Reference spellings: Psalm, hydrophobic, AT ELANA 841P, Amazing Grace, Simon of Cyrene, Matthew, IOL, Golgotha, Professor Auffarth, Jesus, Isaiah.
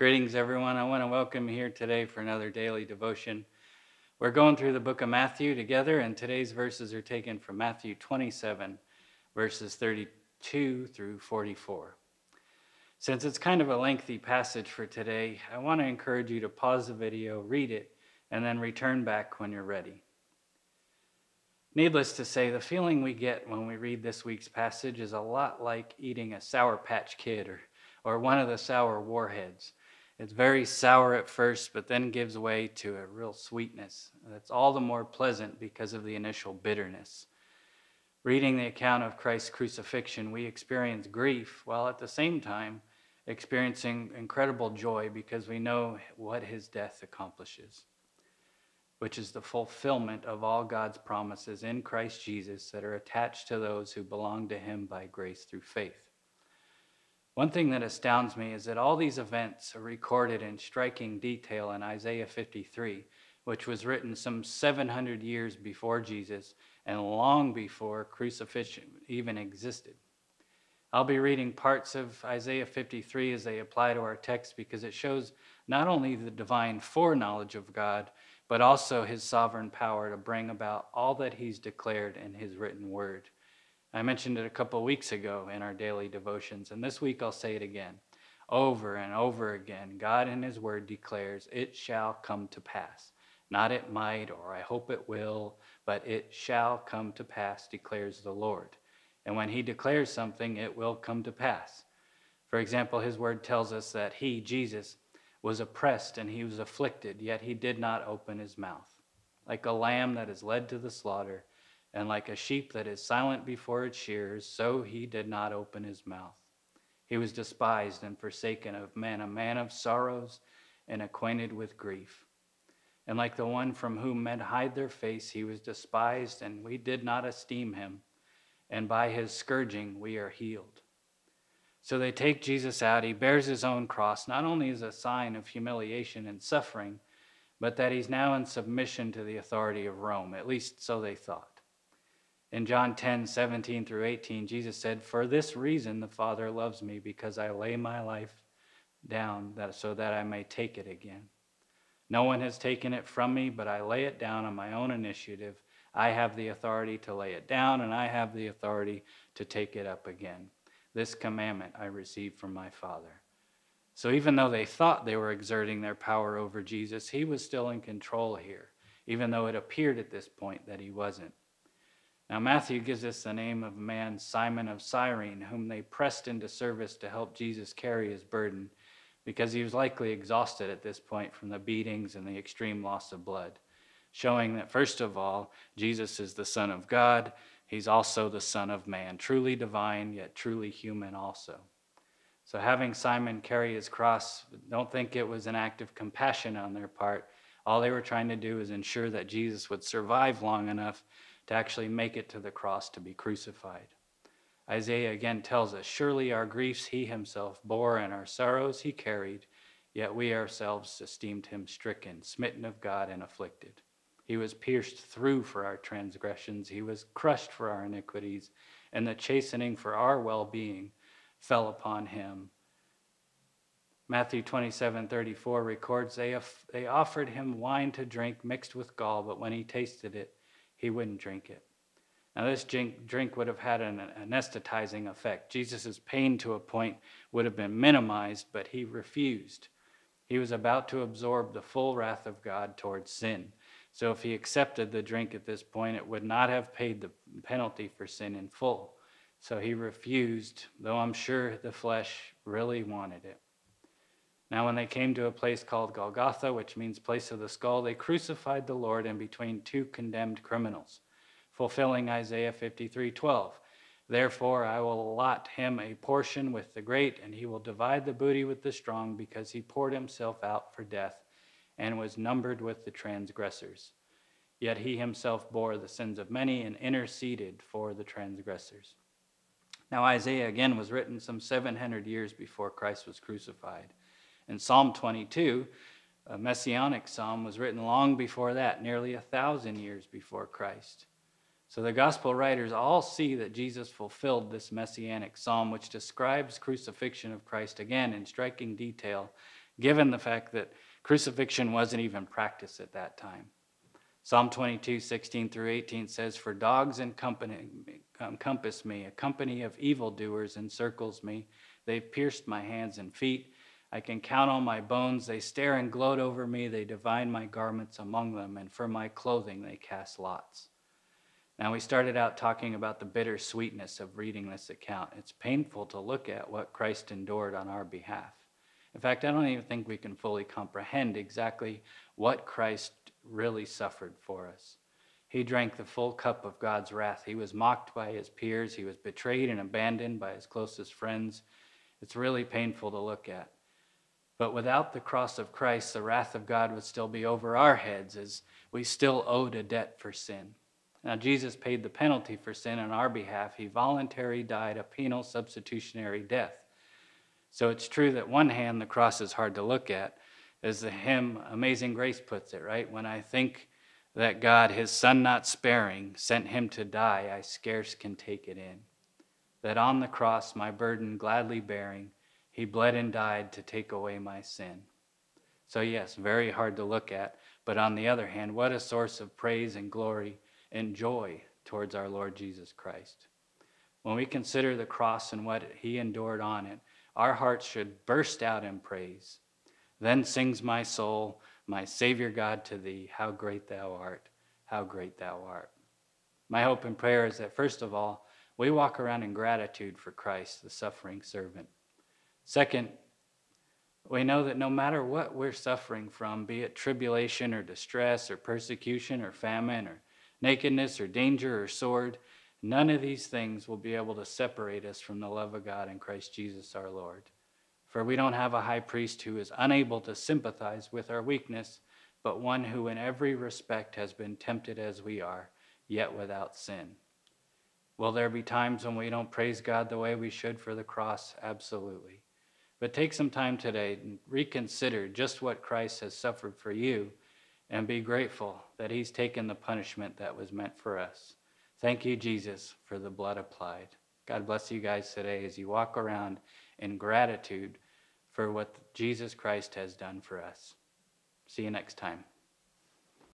Greetings, everyone. I want to welcome you here today for another daily devotion. We're going through the book of Matthew together, and today's verses are taken from Matthew 27, verses 32 through 44. Since it's kind of a lengthy passage for today, I want to encourage you to pause the video, read it, and then return back when you're ready. Needless to say, the feeling we get when we read this week's passage is a lot like eating a Sour Patch Kid or one of the sour warheads. It's very sour at first, but then gives way to a real sweetness. That's all the more pleasant because of the initial bitterness. Reading the account of Christ's crucifixion, we experience grief while at the same time experiencing incredible joy because we know what his death accomplishes, which is the fulfillment of all God's promises in Christ Jesus that are attached to those who belong to him by grace through faith. One thing that astounds me is that all these events are recorded in striking detail in Isaiah 53, which was written some 700 years before Jesus and long before crucifixion even existed. I'll be reading parts of Isaiah 53 as they apply to our text because it shows not only the divine foreknowledge of God, but also his sovereign power to bring about all that he's declared in his written word. I mentioned it a couple of weeks ago in our daily devotions, and this week I'll say it again. Over and over again, God in his word declares, it shall come to pass. Not it might, or I hope it will, but it shall come to pass, declares the Lord. And when he declares something, it will come to pass. For example, his word tells us that he, Jesus, was oppressed and he was afflicted, yet he did not open his mouth. Like a lamb that is led to the slaughter, and like a sheep that is silent before its shearers, so he did not open his mouth. He was despised and forsaken of men, a man of sorrows and acquainted with grief. And like the one from whom men hide their face, he was despised, and we did not esteem him. And by his scourging we are healed. So they take Jesus out. He bears his own cross, not only as a sign of humiliation and suffering, but that he's now in submission to the authority of Rome, at least so they thought. In John 10:17 through 18, Jesus said, "For this reason the Father loves me, because I lay my life down so that I may take it again. No one has taken it from me, but I lay it down on my own initiative. I have the authority to lay it down, and I have the authority to take it up again. This commandment I received from my Father." So even though they thought they were exerting their power over Jesus, he was still in control here, even though it appeared at this point that he wasn't. Now, Matthew gives us the name of a man, Simon of Cyrene, whom they pressed into service to help Jesus carry his burden because he was likely exhausted at this point from the beatings and the extreme loss of blood, showing that, first of all, Jesus is the Son of God. He's also the Son of Man, truly divine, yet truly human also. So having Simon carry his cross, don't think it was an act of compassion on their part. All they were trying to do is ensure that Jesus would survive long enough to actually make it to the cross to be crucified. Isaiah again tells us, "Surely our griefs he himself bore, and our sorrows he carried, yet we ourselves esteemed him stricken, smitten of God, and afflicted. He was pierced through for our transgressions, he was crushed for our iniquities, and the chastening for our well-being fell upon him." Matthew 27:34 records, they offered him wine to drink mixed with gall, but when he tasted it, he wouldn't drink it. Now, this drink would have had an anesthetizing effect. Jesus' pain to a point would have been minimized, but he refused. He was about to absorb the full wrath of God towards sin. So if he accepted the drink at this point, it would not have paid the penalty for sin in full. So he refused, though I'm sure the flesh really wanted it. Now, when they came to a place called Golgotha, which means place of the skull, they crucified the Lord in between two condemned criminals, fulfilling Isaiah 53:12. "Therefore, I will allot him a portion with the great, and he will divide the booty with the strong, because he poured himself out for death and was numbered with the transgressors. Yet he himself bore the sins of many and interceded for the transgressors." Now, Isaiah again was written some 700 years before Christ was crucified. And Psalm 22, a messianic psalm, was written long before that, nearly 1,000 years before Christ. So the gospel writers all see that Jesus fulfilled this messianic psalm, which describes crucifixion of Christ again in striking detail, given the fact that crucifixion wasn't even practiced at that time. Psalm 22:16-18 says, "For dogs encompass me, a company of evildoers encircles me. They've pierced my hands and feet. I can count on my bones. They stare and gloat over me. They divide my garments among them, and for my clothing they cast lots." Now, we started out talking about the bittersweetness of reading this account. It's painful to look at what Christ endured on our behalf. In fact, I don't even think we can fully comprehend exactly what Christ really suffered for us. He drank the full cup of God's wrath. He was mocked by his peers. He was betrayed and abandoned by his closest friends. It's really painful to look at. But without the cross of Christ, the wrath of God would still be over our heads, as we still owed a debt for sin. Now, Jesus paid the penalty for sin on our behalf. He voluntarily died a penal substitutionary death. So it's true that one hand, the cross is hard to look at. As the hymn Amazing Grace puts it, right? When I think that God, his son not sparing, sent him to die, I scarce can take it in. That on the cross, my burden gladly bearing, he bled and died to take away my sin. So yes, very hard to look at, but on the other hand, what a source of praise and glory and joy towards our Lord Jesus Christ. When we consider the cross and what he endured on it, our hearts should burst out in praise. Then sings my soul, my Savior God, to thee, how great thou art, how great thou art. My hope and prayer is that, first of all, we walk around in gratitude for Christ, the suffering servant. Second, we know that no matter what we're suffering from, be it tribulation or distress or persecution or famine or nakedness or danger or sword, none of these things will be able to separate us from the love of God in Christ Jesus our Lord. For we don't have a high priest who is unable to sympathize with our weakness, but one who in every respect has been tempted as we are, yet without sin. Will there be times when we don't praise God the way we should for the cross? Absolutely. But take some time today and reconsider just what Christ has suffered for you, and be grateful that he's taken the punishment that was meant for us. Thank you, Jesus, for the blood applied. God bless you guys today as you walk around in gratitude for what Jesus Christ has done for us. See you next time.